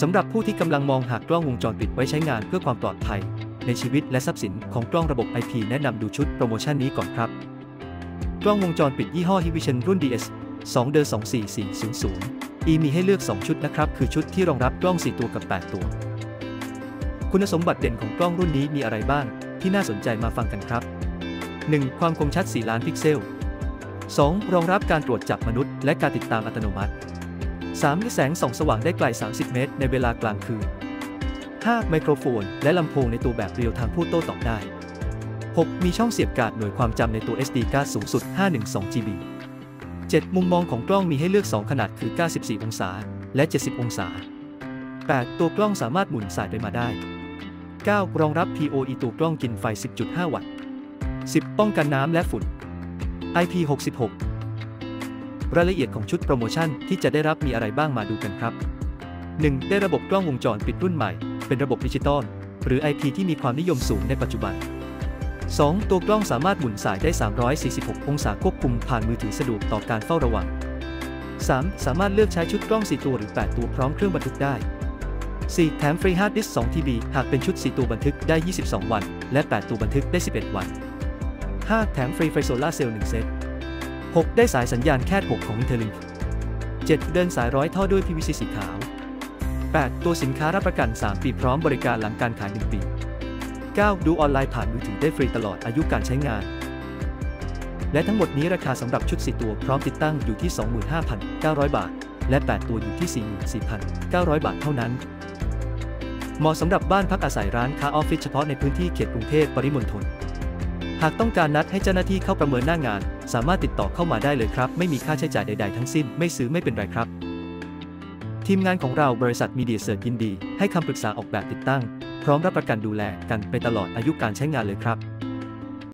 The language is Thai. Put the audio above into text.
สำหรับผู้ที่กำลังมองหากล้องวงจรปิดไว้ใช้งานเพื่อความปลอดภัยในชีวิตและทรัพย์สินของกล้องระบบ IP แนะนำดูชุดโปรโมชั่นนี้ก่อนครับกล้องวงจรปิดยี่ห้อ Hikvision รุ่น DS-2DE2C400MWG-E มีให้เลือก2ชุดนะครับคือชุดที่รองรับกล้อง4ตัวกับ8ตัวคุณสมบัติเด่นของกล้องรุ่นนี้มีอะไรบ้างที่น่าสนใจมาฟังกันครับ 1. ความคมชัด4ล้านพิกเซล 2. รองรับการตรวจจับมนุษย์และการติดตามอัตโนมัติ 3. แสงส่องสว่างได้ไกล30เมตรในเวลากลางคืน 5. ไมโครโฟนและลำโพงในตัวแบบเรียลไทม์พูดโต้ตอบได้ 6. มีช่องเสียบการ์ดหน่วยความจำในตัว SD CARD สูงสุด 512GB 7. มุมมองของกล้องมีให้เลือก2ขนาดคือ94องศาและ70องศา 8. ตัวกล้องสามารถหมุนสายไปมาได้ 9. รองรับ POE ตัวกล้องกินไฟ 10.5 วัตต์ 10. ป้องกันน้ำและฝุ่น IP66 รายละเอียดของชุดโปรโมชั่นที่จะได้รับมีอะไรบ้างมาดูกันครับ 1. ได้ระบบกล้องวงจรปิดรุ่นใหม่เป็นระบบดิจิตอลหรือ IP ที่มีความนิยมสูงในปัจจุบัน 2. ตัวกล้องสามารถหมุนสายได้346องศาควบคุมผ่านมือถือสะดวกต่อการเฝ้าระวัง 3. สามารถเลือกใช้ชุดกล้อง4ตัวหรือ8ตัวพร้อมเครื่องบันทึกได้ 4. แถมฟรีฮาร์ดดิสก์ 2TB หากเป็นชุด4ตัวบันทึกได้22วันและ8ตัวบันทึกได้11วัน 5. แถมฟรีไฟโซล่าเซลล์1เซต 6. ได้สายสัญญาณแคท6ของ Interlink 7. เดินสายร้อยท่อด้วย PVC สีขาว 8. ตัวสินค้ารับประกัน3ปีพร้อมบริการหลังการขาย1ปี 9. ดูออนไลน์ผ่านมือถือได้ฟรีตลอดอายุการใช้งานและทั้งหมดนี้ราคาสำหรับชุด4ตัวพร้อมติดตั้งอยู่ที่ 25,900 บาทและ8ตัวอยู่ที่ 44,900 บาทเท่านั้นเหมาะสำหรับบ้านพักอาศัยร้านค้าออฟฟิศเฉพาะในพื้นที่เขตกรุงเทพปริมณฑลหากต้องการนัดให้เจ้าหน้าที่เข้าประเมินหน้างานสามารถติดต่อเข้ามาได้เลยครับไม่มีค่าใช้จ่ายใดๆทั้งสิ้นไม่ซื้อไม่เป็นไรครับทีมงานของเราบริษัท Media Search ยินดีให้คำปรึกษาออกแบบติดตั้งพร้อมรับประกันดูแลกันไปตลอดอายุการใช้งานเลยครับ